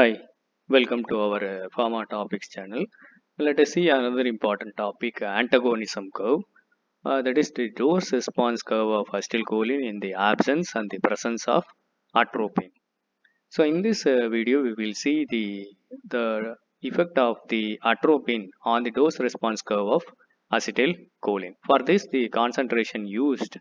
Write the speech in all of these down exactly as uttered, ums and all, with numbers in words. Hi, welcome to our uh, Pharma Topics channel. Let us see another important topic, antagonism curve. Uh, that is the dose response curve of acetylcholine in the absence and the presence of atropine. So in this uh, video, we will see the, the effect of the atropine on the dose response curve of acetylcholine. For this, the concentration used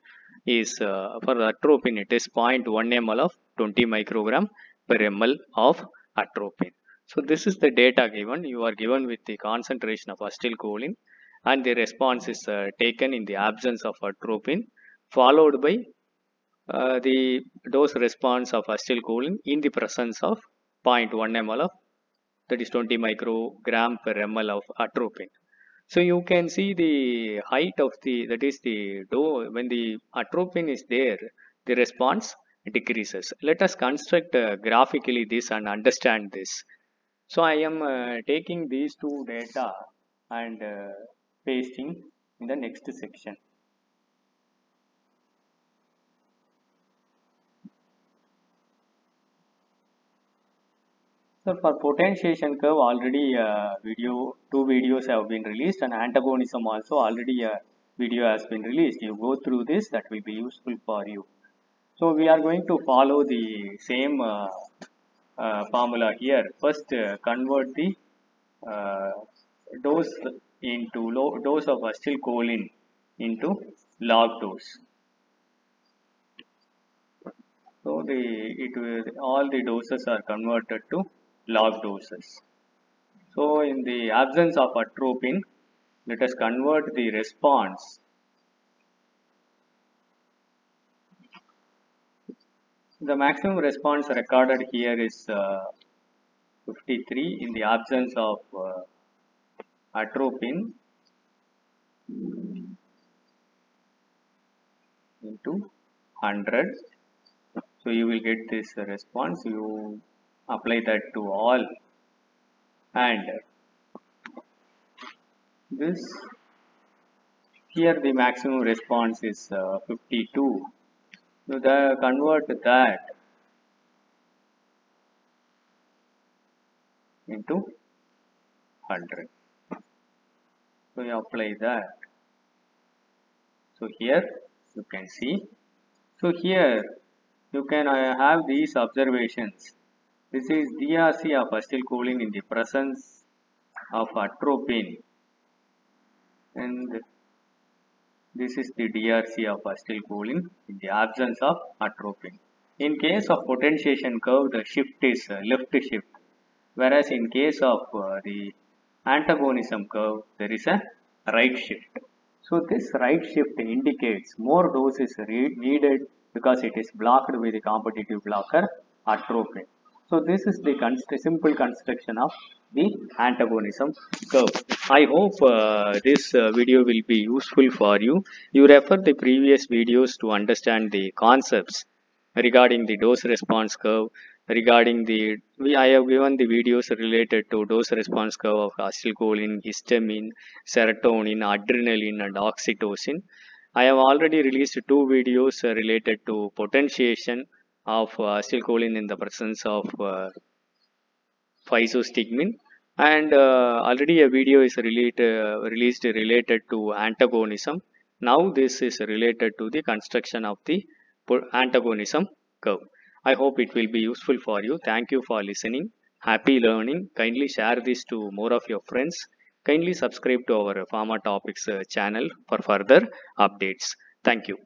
is uh, for the atropine, it is zero point one milliliters of twenty microgram per ml of atropine. So this is the data given. You are given with the concentration of acetylcholine and the response is uh, taken in the absence of atropine, followed by uh, the dose response of acetylcholine in the presence of zero point one milliliters of, that is twenty microgram per ml of atropine. So you can see the height of the, that is the dose, when the atropine is there, the response decreases. Let us construct uh, graphically this and understand this. So I am uh, taking these two data and uh, pasting in the next section. So for potentiation curve, already uh, video two videos have been released, and antagonism also already a video has been released. You go through this, that will be useful for you. So we are going to follow the same uh, uh, formula here. First uh, convert the uh, dose into low dose of acetylcholine into log dose. So the it will, all the doses are converted to log doses. So in the absence of atropine, let us convert the response. The maximum response recorded here is uh, fifty-three in the absence of uh, atropine into one hundred. So you will get this response. You apply that to all, and this here the maximum response is uh, fifty-two. So the convert that into one hundred. So you apply that. So here you can see. So here you can uh, have these observations. This is D R C of acetylcholine in the presence of atropine, and this is the D R C of acetylcholine in the absence of atropine. In case of potentiation curve, the shift is uh, left shift, whereas in case of uh, the antagonism curve, there is a right shift. So this right shift indicates more dose is needed because it is blocked with the competitive blocker atropine. So this is the const- simple construction of the antagonism curve. I hope uh, this uh, video will be useful for you. You refer the previous videos to understand the concepts regarding the dose response curve, regarding the, we, I have given the videos related to dose response curve of acetylcholine, histamine, serotonin, adrenaline and oxytocin. I have already released two videos related to potentiation of uh, acetylcholine in the presence of uh, physostigmine, and uh, already a video is relate, uh, released related to antagonism. Now this is related to the construction of the antagonism curve. I hope it will be useful for you. Thank you for listening. Happy learning. Kindly share this to more of your friends. Kindly subscribe to our Pharma Topics uh, channel for further updates. Thank you.